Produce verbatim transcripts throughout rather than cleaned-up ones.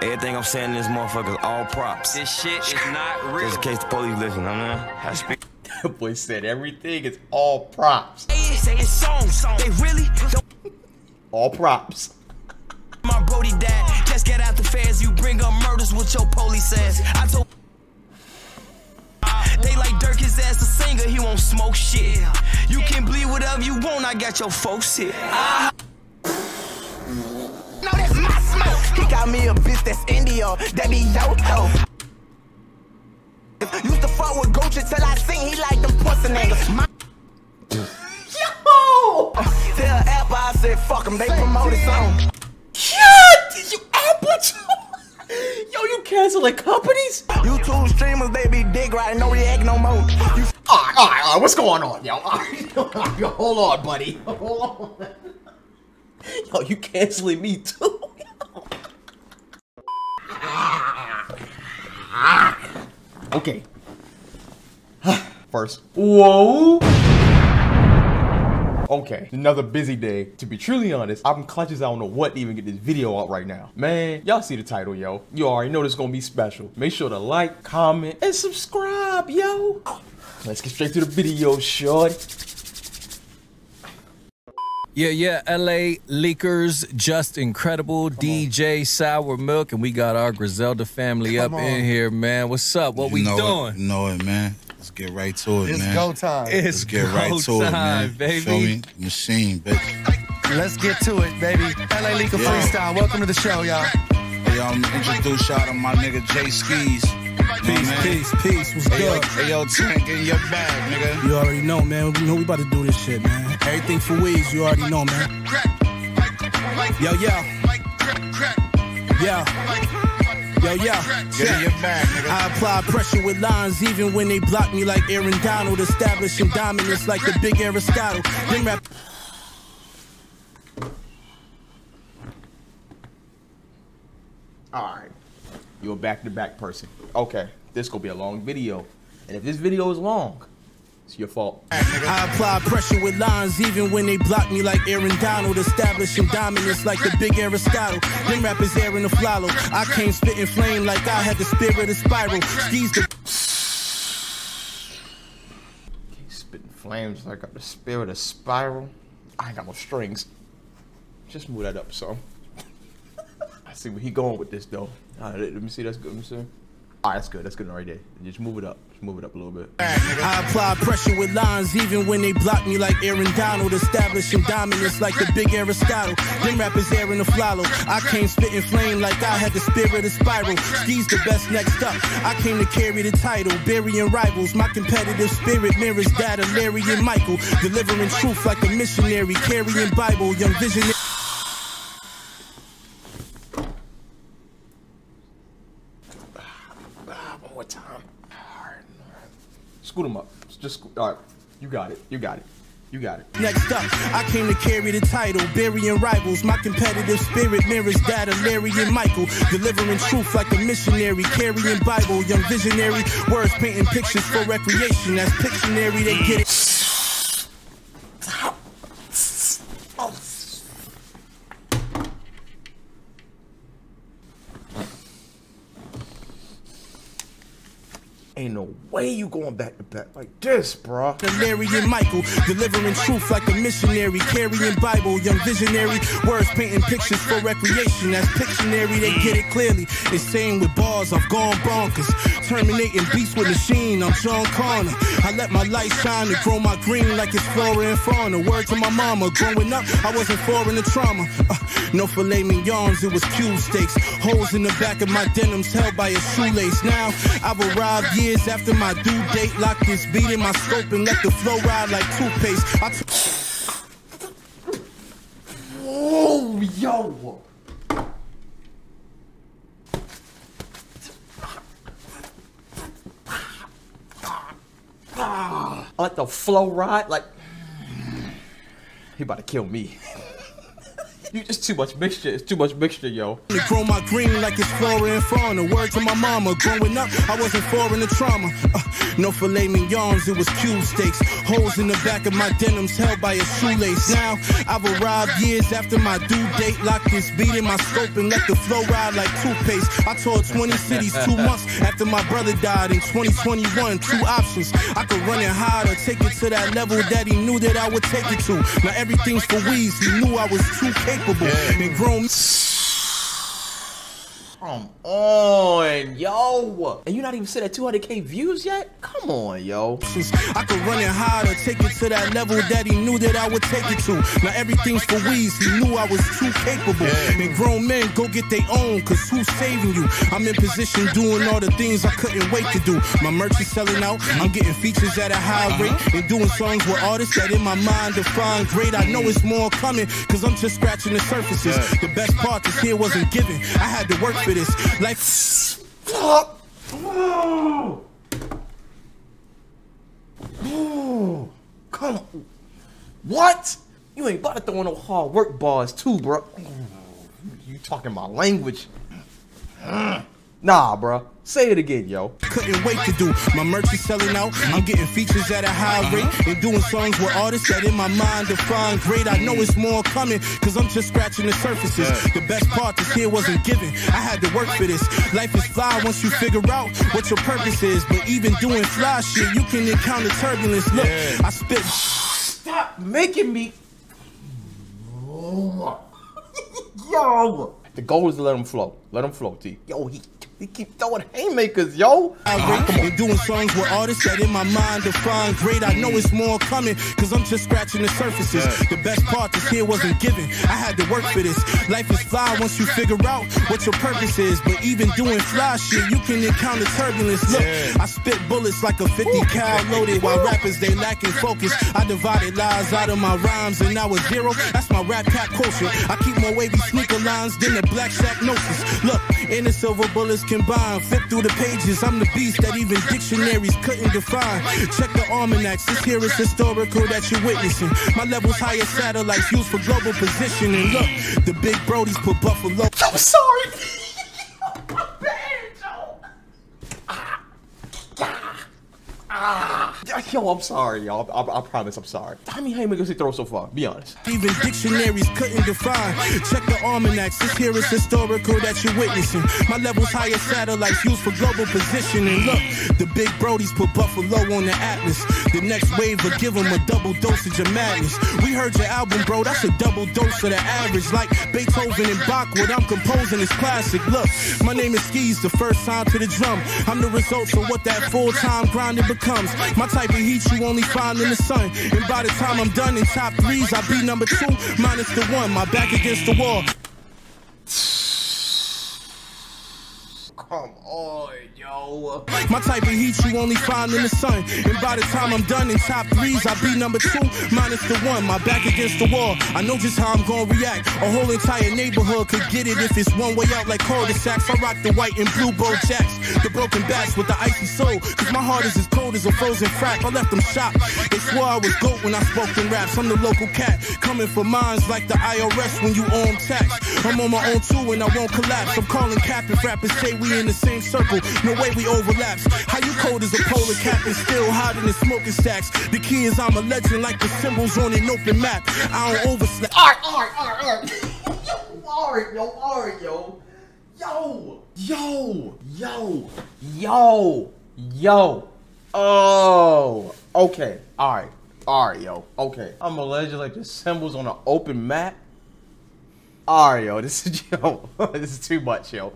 Everything I'm saying in this motherfucker is all props. This shit is not real. Just in case the police listen, I mean, I speak. That boy said everything is all props. All props. My Brody dad, just get out the feds. You bring up murders with your police ass. I told they like Dirk, his ass a singer, he won't smoke shit. You can bleed whatever you want, I got your folks here. I no, that's my smoke. He got me a bitch that's India, that be yo-ho. Used to fuck with Gucci till I seen he like them pussy niggas. My yo! Tell Apple I said fuck him, they promote his own. Yeah, did you Apple? Yo, you canceling companies? YouTube streamers, they be dick riding, no react no more. You all right, all right, all right, what's going on, yo? All right, all right, yo, hold on, buddy. Hold on. Yo, you canceling me too? Okay. First. Whoa. Okay, another busy day. To be truly honest, I'm clutches. I don't know what to even get this video out right now. Man, y'all see the title, yo. You already know this is gonna be special. Make sure to like, comment, and subscribe, yo. Let's get straight to the video, shorty. Yeah, yeah, L A. Leakers, just incredible. Come D J on. Sour Milk, and we got our Griselda family Come up on. in here, man. What's up? What you we know doing? It, know it, man. Let's get right to it, it's man. It's go time. It's Let's get go right to time, it, man. Baby. Show me machine, baby. Let's get to it, baby. L A. Leaker yeah. Freestyle. Welcome to the show, y'all. Hey, y'all, introduce y'all to my nigga Jay Skiz. Peace, man. peace, peace. What's hey, good? Hey, yo, Tank in your bag, nigga. You already know, man. You know we about to do this shit, man. Everything for Weez, you already know, man. Yo, yo. Yo. Yo, yo, yeah. I apply pressure with lines even when they block me like Aaron Donald, establishing dominance like the big Aristotle. Then rap. Alright, you're a back-to-back person. Okay, this gonna be a long video. And if this video is long, it's your fault. I apply pressure with lines even when they block me like Aaron Donald, establishing dominance like the big Aristotle. Them rappers Aaron the Flalo. I came spitting flame like I had the spirit of Spiral. These the spitting flames like I got the spirit of Spiral. I ain't got no strings. Just move that up, so. I see where he going with this though. All right, let me see. That's good. Let me see. All right, that's good. That's good already. Right Just move it up. Move it up a little bit. I apply pressure with lines even when they block me like Aaron Donald, establishing dominance like the big Aristotle. Them rappers Aaron the Flalo. I came spitting flame like I had the spirit of Spiral. Ski's the best next up. I came to carry the title, burying rivals. My competitive spirit mirrors that of Larry and Michael, delivering truth like a missionary, carrying Bible, young visionary. One more time. Scoot them up. Just, all right. You got it. You got it. You got it. Next up, I came to carry the title, burying rivals. My competitive spirit mirrors that of Larry and Michael, delivering truth like a missionary, carrying Bible, young visionary. Words painting pictures for recreation. That's Pictionary. They get it. Ain't no way you going back to back like this, bruh. Larry and Michael, delivering truth like a missionary, carrying Bible, young visionary. Words painting pictures for recreation. That's Pictionary, they get it clearly. It's saying with bars, I've gone bonkers. Terminating beats with machine, I'm John Connor. I let my light shine and grow my green like it's flora and fauna. Word to my mama, growing up, I wasn't foreign to trauma. Uh, no filet mignons, it was cube steaks. Holes in the back of my denims held by a shoelace. Now, I've arrived, yeah. After my due date, lock this beat in my scope and let the flow ride like toothpaste. I t Whoa, yo! I let the flow ride like he about to kill me. You, it's too much mixture. It's too much mixture, yo. To grow my green like it's flora and fauna. Word to my mama. Growing up, I wasn't foreign to trauma. Uh, no filet mignons, it was cube steaks. Holes in the back of my denims held by a shoelace. Now, I've arrived years after my due date. Locked this beat in my scope and let the flow ride like toothpaste. I toured twenty cities two months after my brother died in twenty twenty-one. Two options. I could run and hide or take it to that level that he knew that I would take it to. Now, everything's for Weez. He knew I was too capable and grown. Come on, yo. And you're not even sitting at two hundred K views yet? Come on, yo. I could run it harder, take it to that level that he knew that I would take it to. Now everything's for Weez, he knew I was too capable. And grown men go get their own, cause who's saving you? I'm in position doing all the things I couldn't wait to do. My merch is selling out, I'm getting features at a high rate, and doing songs with artists that in my mind define great. I know it's more coming, cause I'm just scratching the surfaces. The best part this here wasn't given, I had to work for this. Like, stop. Oh. Oh. Come on. What? You ain't about to throw in no hard work bars too, bro. You talking my language. Nah, bro. Say it again, yo. Couldn't wait to do. My merch is selling out. I'm getting features at a high rate. And doing songs with artists that in my mind define great. I know it's more coming, cause I'm just scratching the surfaces. The best part this here wasn't given. I had to work for this. Life is fly once you figure out what your purpose is. But even doing fly shit, you can encounter turbulence. Look, I spit. Stop making me. Yo. The goal is to let him flow. Let him flow, T. Yo, he. He keep throwing haymakers, yo. I've been doing songs with artists that in my mind define great. I know it's more coming, cause I'm just scratching the surfaces. The best part this here wasn't given. I had to work for this. Life is fly once you figure out what your purpose is. But even doing fly shit, you can encounter turbulence. Look, I spit bullets like a fifty cal loaded. While rappers, they lacking focus. I divided lies out of my rhymes and I was zero. That's my rap cap culture. I keep more wavy sneaker lines than the black sack gnosis. Look, in the silver bullets combined, flip through the pages, I'm the beast that even dictionaries couldn't define. Check the almanacs, this here is historical that you're witnessing. My level's higher satellites used for global positioning. Look, the big brodies put Buffalo. I'm sorry. My bad, yo. Ah. Ah. Ah. Yo, I'm sorry, y'all. I, I promise I'm sorry. How many haymakers he throw so far? Be honest. Even dictionaries couldn't define. Check the almanacs. This here is historical that you're witnessing. My level's higher satellites used for global positioning. Look, the big brodies put Buffalo on the atlas. The next wave will give them a double dosage of madness. We heard your album, bro. That's a double dose of the average. Like Beethoven and Bach, what I'm composing is classic. Look, my name is Skiz, the first time to the drum. I'm the result of what that full-time grinding becomes. My type the heat you only find in the sun. And by the time I'm done in top threes, I'll be number two minus the one. My back against the wall. Come on, yo. My type of heat you only find in the sun. And by the time I'm done in top threes, I'll be number two minus the one. My back against the wall. I know just how I'm gonna react. A whole entire neighborhood could get it if it's one way out like cul-de-sacs. I rock the white and blue bow jacks, the broken backs with the icy soul. Cause my heart is as cold as a frozen frack. I left them shocked. They swore I was goat when I spoke in raps. I'm the local cat, coming for mines like the I R S when you own tax. I'm on my own too and I won't collapse. I'm calling cap if rappers say we in the same circle, no way we overlaps. How you cold as a polar cap and still hiding in smoking stacks? The key is I'm a legend like the symbols on an open map. I don't overslap. Alright, alright, alright, alright. Yo, alright, yo, alright, yo. Yo, yo, yo, yo, yo. Oh, okay, alright, alright, yo, okay. I'm a legend like the symbols on an open map. Alright, yo, this is yo, this is too much, yo.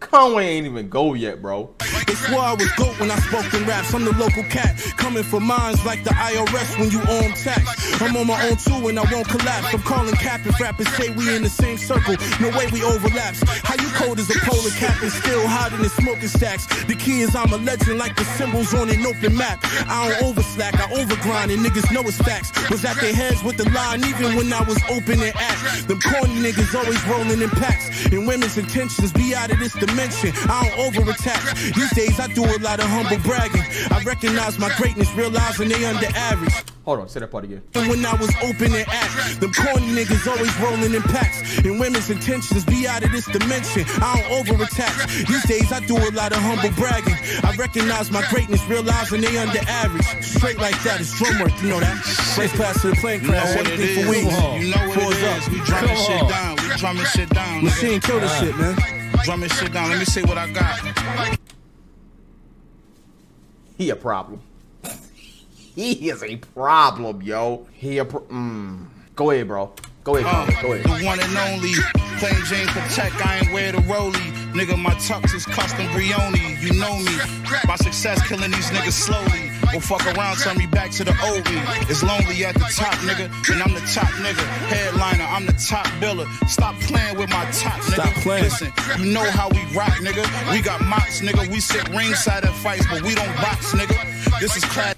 Conway ain't even go yet, bro. They swore I was goat when I spoke in raps. I'm the local cat, coming for mines like the I R S when you own tax. I'm on my own too and I won't collapse. I'm calling cap if rappers say we in the same circle. No way we overlaps. How you cold as a polar cap and still hiding in smoking stacks? The key is I'm a legend like the symbols on an open map. I don't overslack, I overgrind and niggas know it's facts. Was at their heads with the line even when I was open and act. Them corny niggas niggas always rolling in packs, and women's intentions be out of this dimension. I don't overattack. These days I do a lot of humble bragging. I recognize my greatness, realizing they under average. Hold on, say that part again. When I was open and act, them corny niggas always rolling in packs, and women's intentions be out of this dimension. I don't overattack. These days I do a lot of humble bragging. I recognize my greatness, realizing they under average. Straight like that is drum work, you know that. Place past to the plane crash, everything for weeks. You know what it is. We drumming shit down. We drumming shit down. Machine kill this shit, man. Drumming shit down. Let me see what I got. He a problem. He is a problem, yo. He a pro mm. Go ahead, bro. Go ahead, uh, go ahead. The one and only, plain Jane Patek. I ain't wear the Roly. Nigga, my tux is custom Brioni. You know me. My success killing these niggas slowly. Well, fuck around, turn me back to the old me. It's lonely at the top, nigga, and I'm the top nigga. Headliner, I'm the top biller. Stop playing with my top, nigga. Stop playing. Listen, you know how we rock, nigga. We got mops, nigga. We sit ringside at fights, but we don't box, nigga. This is class.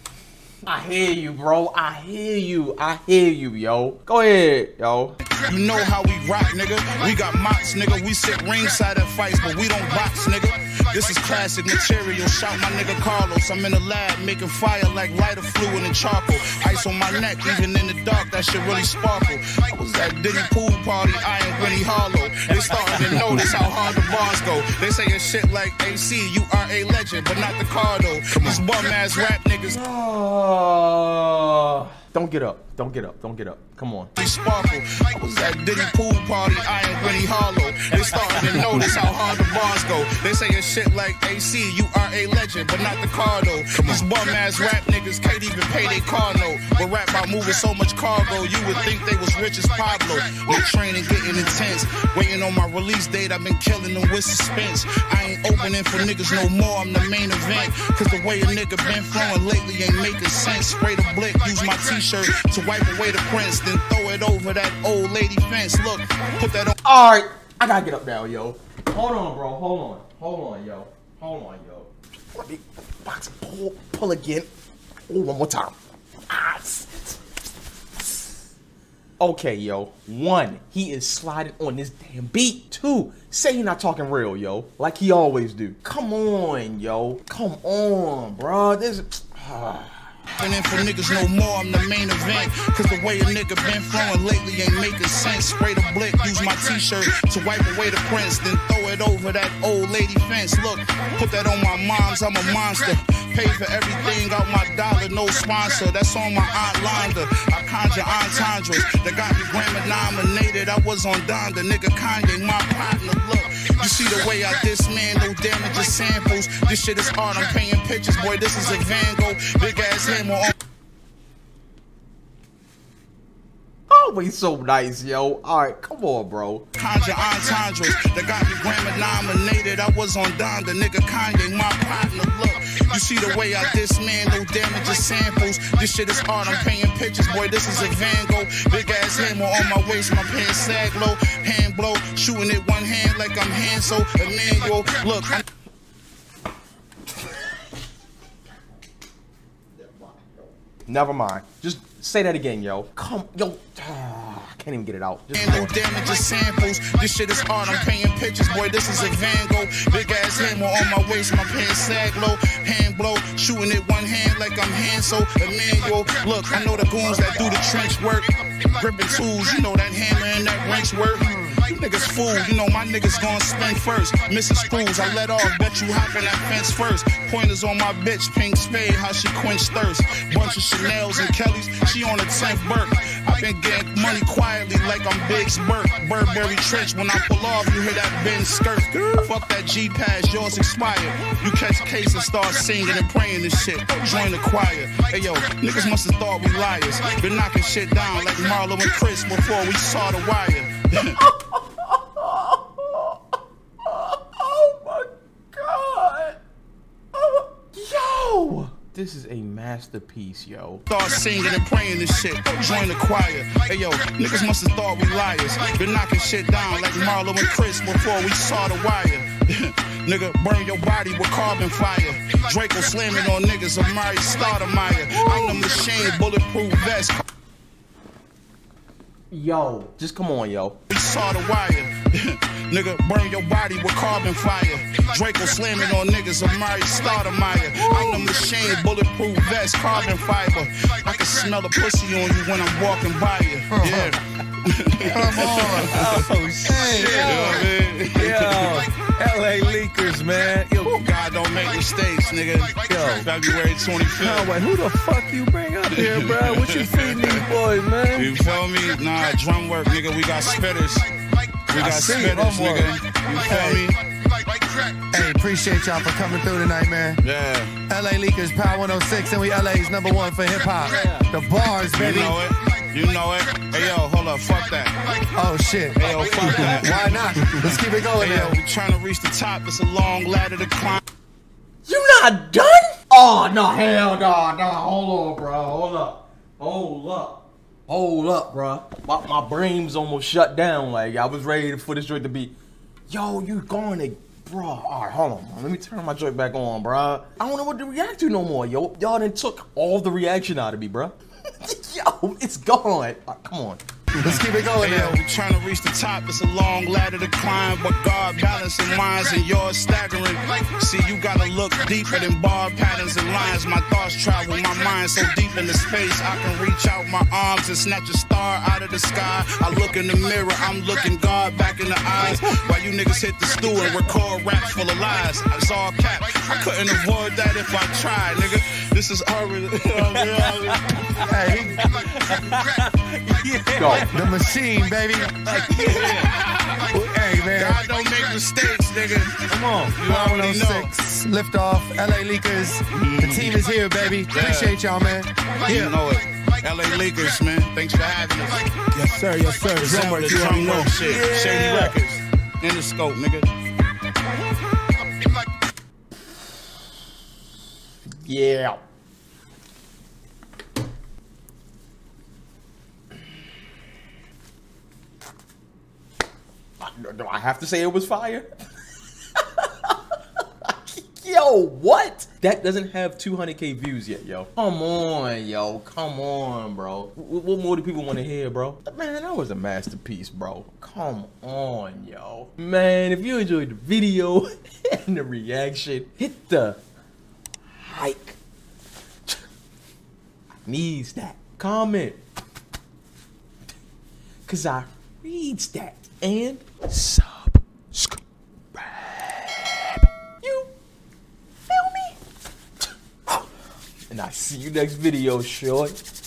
I hear you, bro. I hear you. I hear you, yo. Go ahead, yo. You know how we rock, nigga. We got mops, nigga. We sit ringside at fights, but we don't box, nigga. This is classic material. Shout my nigga Carlos. I'm in the lab making fire like lighter fluid and charcoal. Ice on my neck, even in the dark, that shit really sparkle. I was at Diddy pool party, I am Winnie Harlow. They starting to notice how hard the bars go. They say your shit like A C, you are a legend, but not the Cardo. These bum-ass rap niggas. Oh. Uh, don't get up. Don't get up. Don't get up. Come on. Sparkle. I was at Diddy pool party. I am Winnie Harlow. They starting to notice how hard the bars go. They say your shit like A C. You are a legend, but not the Cardo. These bum ass rap niggas can't even pay their car note. But rap by moving so much cargo, you would think they was rich as Pablo. No training, getting intense. Waiting on my release date. I've been killing them with suspense. I ain't opening for niggas no more. I'm the main event. Cause the way a nigga been flowing lately ain't making sense. Spray the blick. Use my t-shirt to wipe away the prints, then throw it over that old lady fence. Look, put that on. All right, I gotta get up now, yo. Hold on, bro. Hold on. Hold on, yo. Hold on, yo. Let me box pull, pull again. Ooh, one more time. Ah. Okay, yo. One, he is sliding on this damn beat. Two, say he not talking real, yo, like he always do. Come on, yo. Come on, bro. This. Ah. And then for niggas no more, I'm the main event. Cause the way a nigga been flowing lately ain't making sense. Spray the blick, use my t-shirt to wipe away the prints, then throw it over that old lady fence. Look, put that on my mom's, I'm a monster. Pay for everything out my dollar, no sponsor. That's on my aunt Londa. I conjure entendres that got me grammar nominated. I was on Donda, nigga Kanye, my partner. Look, you see the way I diss man, no damage to samples. This shit is art, I'm painting pictures, boy. This is a Van Gogh, big ass hammer on. Always so nice, yo. Alright, come on, bro. Conjure entendres that got me grammar nominated. I was on Donda, nigga Kanye, my partner. Look, you see the way I diss man, no damage to samples. This shit is art, I'm painting pictures, boy. This is a Van Gogh, big ass hammer on my waist, my pants sag low, hand blow, shooting it one hand like I'm Hanzo, Emmanuel. Look, I'm never mind. Just say that again, yo. Come, yo. Ah, I can't even get it out. Just no damage to samples. This shit is art. I'm painting pictures, boy. This is a Van Gogh. Big ass hammer on my waist. My pants sag low. Hand blow. Shooting it one hand like I'm Hanzo Emmanuel. Look, I know the goons that do the trench work. Gripping tools. You know that hammer and that wrench work. You niggas fool, you know my niggas gon' spin first. Missing screws, I let off, bet you hop in that fence first. Pointers on my bitch, pink spade, how she quench thirst. Bunch of Chanel's and Kelly's, she on a tenth Burke. I been getting money quietly like I'm Big's Burke. Burberry trench, when I pull off, you hear that bend skirt. Fuck that G-Pass, yours expired. You catch a case and start singing and praying and shit. Join the choir. Hey yo, niggas must have thought we liars. Been knocking shit down like Marlo and Chris before we saw the wire. Oh my God! Oh, yo! This is a masterpiece, yo. Start singing and praying and shit. Join the choir. Hey yo, niggas must have thought we liars. Been knocking shit down like Marlo and Chris before we saw the wire. Nigga, burn your body with carbon fire. Draco slamming on niggas, Amar'e Stoudemire. I'm the machine, bulletproof vest. Yo. Just come on, yo. We saw the wire. Nigga, burn your body with carbon fire. Draco slamming on niggas, Amar'e Stoudemire. I'm the machine, bulletproof vest, carbon fiber. I can smell a pussy on you when I'm walking by you. Yeah. Come on. Oh, shit. Hey, yo. Yo. L A. Leakers, man. Yo, God don't make mistakes, nigga. Yo. February twenty-fifth. Wait, who the fuck you bring up here, bro? What you feeding these boys, man? You feel me? Nah, drum work, nigga. We got spitters. We got spitters, nigga. You feel me? Hey, appreciate y'all for coming through tonight, man. Yeah. L A. Leakers, Power one oh six, and we L A's number one for hip-hop. Yeah. The bars, baby. You know it. You know it. Hey, yo, hold up. Fuck that. Oh, shit. Hey, yo, fuck that. Why not? Let's keep it going, hey, yo. We're trying to reach the top. It's a long ladder to climb. You not done? Oh, no. Hell no. No, hold on, bro. Hold up. Hold up. Hold up, bro. My, my brain's almost shut down. Like, I was ready for this joint to be... Yo, you going to... Bro, all right, hold on, man. Let me turn my joint back on, bro. I don't know what to react to no more, yo. Y'all done took all the reaction out of me, bro. Yo, it's gone. Right, come on. Let's keep it going, hey, yo. We're trying to reach the top. It's a long ladder to climb, but God balancing lines and yours staggering. See, you gotta look deeper than bar patterns and lines. My thoughts travel, my mind so deep into space. I can reach out my arms and snatch a star out of the sky. I look in the mirror, I'm looking God back in the eyes. While you niggas hit the stool and record raps full of lies. It's all cap. I couldn't avoid that if I tried, nigga. This is our Hey. The machine, baby. Hey, man. God don't make mistakes, nigga. Come on. You already know. Lift off. L A. Leakers. The team is here, baby. Yeah. Appreciate y'all, man. You know it. L A. Leakers, man. Thanks for having us. Yes, sir. Yes, sir. Somewhere you already know shit. Yeah. Shady Records. In the scope, nigga. Yeah. Do I have to say it was fire? Yo, what? That doesn't have two hundred K views yet, yo. Come on, yo. Come on, bro. What more do people want to hear, bro? Man, that was a masterpiece, bro. Come on, yo. Man, if you enjoyed the video and the reaction, hit the like. I needs that. Comment. Because I reads that. And subscribe. You feel me? And I see you next video, short.